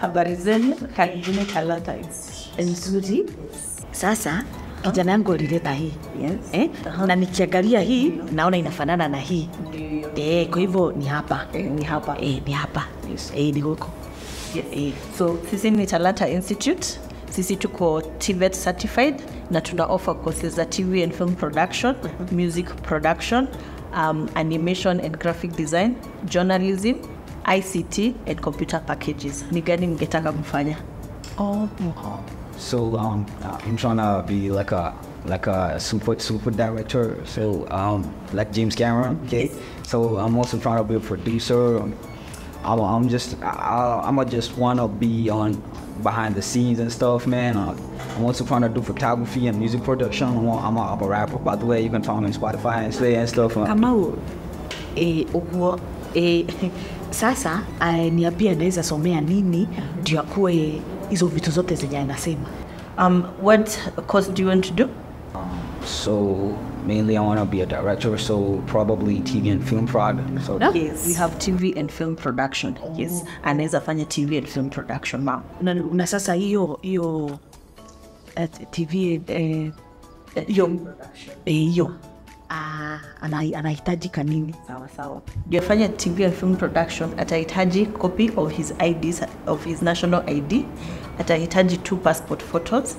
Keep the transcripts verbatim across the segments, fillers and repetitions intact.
Habari zenu, karibuni Talanta Institute. Sasa, kijana yangu alileta hii. Yes. Eh? Uh-huh. Na nikiangalia hii, naona inafanana na hii. Eh, kwa hivyo ni hapa. Eh, ni hapa. Eh, ni hapa. Yes. Eh, ni huko. Yes. Eh. So, sisi ni Talanta Institute. Sisi tuko T V E T certified na tuna offer courses za T V and film production, mm-hmm. music production, um, animation and graphic design, journalism, I C T and computer packages. Ni gani mngetaka kufanya? Oh, okay. So um, I'm trying to be like a like a super super director. So um, like James Cameron. Okay. Yes. So I'm also trying to be a producer. I'm, I'm just I, I'm just want to be on behind the scenes and stuff, man. Uh, I'm also trying to do photography and music production. I'm a, I'm a, I'm a rapper, by the way. You can find me on Spotify and Slay and stuff. Kamau, eh, uwo, eh, sasa, niambie naweza somea nini ndio akue hizo vitu zote zenye anasema. Um, what course do you want to do? Um, so mainly I want to be a director, so probably T V and film prod. So no? Yes, we have T V and film production. Oh. Yes, anaweza fanya T V and film production, ma'am. Na, na sasa hiyo hiyo T V eh hiyo hiyo ah anai anahitaji kanini? Sawa sawa. Yafanya T V and film production, atahitaji copy of his I Ds, of his national I D. Atahitaji two passport photos.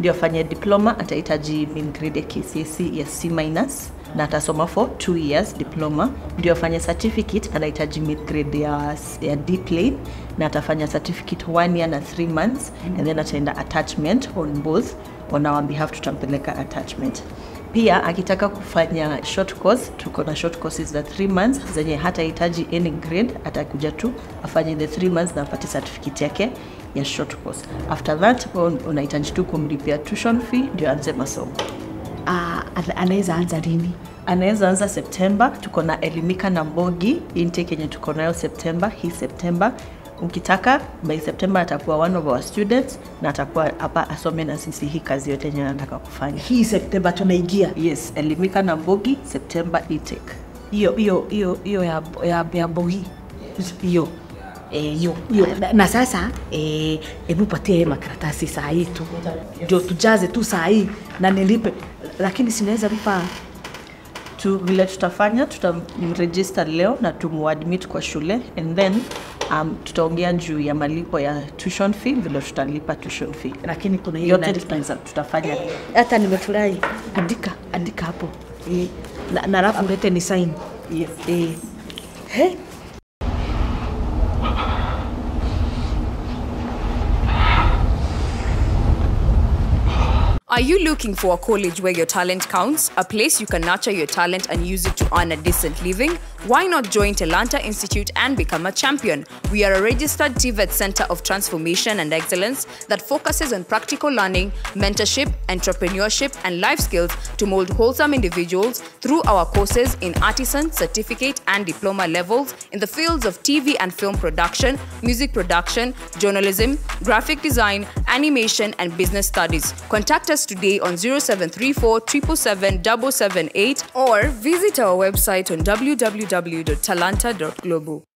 Ndio afanye diploma, atahitaji min grade K C S E ya C minus na atasoma for two years diploma. Ndio afanye certificate, anahitaji mid grade ya, ya D plane na atafanya certificate one year na three months and then ataenda attachment on both. On our behalf tutampeleka attachment. Pia akitaka kufanya short course, tuko na short courses za three months zenye hatahitaji any grade, atakuja tu afanye the three months na apate certificate yake ya short course. After that unahitaji tu kumlipia tuition fee ndio aanze masomo. Ah uh, anaweza anza lini? Anaweza anza September. Tuko na Elimika na Mbogi intake yenye tuko nayo September, hii September. Ukitaka by September atakuwa one of our students na atakuwa hapa asome na sisi hii kazi yote yenye anataka kufanya. Hii September tunaingia. Yes, Elimika na Mbogi September intake. Hiyo hiyo hiyo hiyo ya ya, ya Mbogi. Hiyo. Eh yo, yo. Na, na sasa eh hebu patie makaratasi saa hii tu. Ndio tujaze tu saa hii na nilipe, lakini sinaweza lipa tu vile tutafanya, tutamregister leo na tumuadmit kwa shule and then um tutaongea juu ya malipo ya tuition fee, vile tutalipa tuition fee. Lakini kuna hiyo yote tutafanya. Hata nimefurahi. Andika, andika hapo. Eh na alafu ulete ni sign. Yes. Eh. Hey. Are you looking for a college where your talent counts? A place you can nurture your talent and use it to earn a decent living? Why not join Talanta Institute and become a champion? We are a registered T V E T Center of Transformation and Excellence that focuses on practical learning, mentorship, entrepreneurship, and life skills to mold wholesome individuals through our courses in artisan, certificate, and diploma levels in the fields of T V and film production, music production, journalism, graphic design, animation, and business studies. Contact us today on zero seven three four, seven seven seven, seven seven eight or visit our website on w w w dot talanta dot global.